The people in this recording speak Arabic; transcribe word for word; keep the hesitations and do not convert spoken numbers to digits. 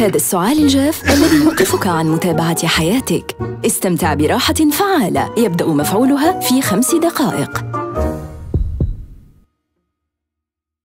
هذا السعال الجاف الذي يوقفك عن متابعة حياتك. استمتع براحة فعالة يبدأ مفعولها في خمس دقائق.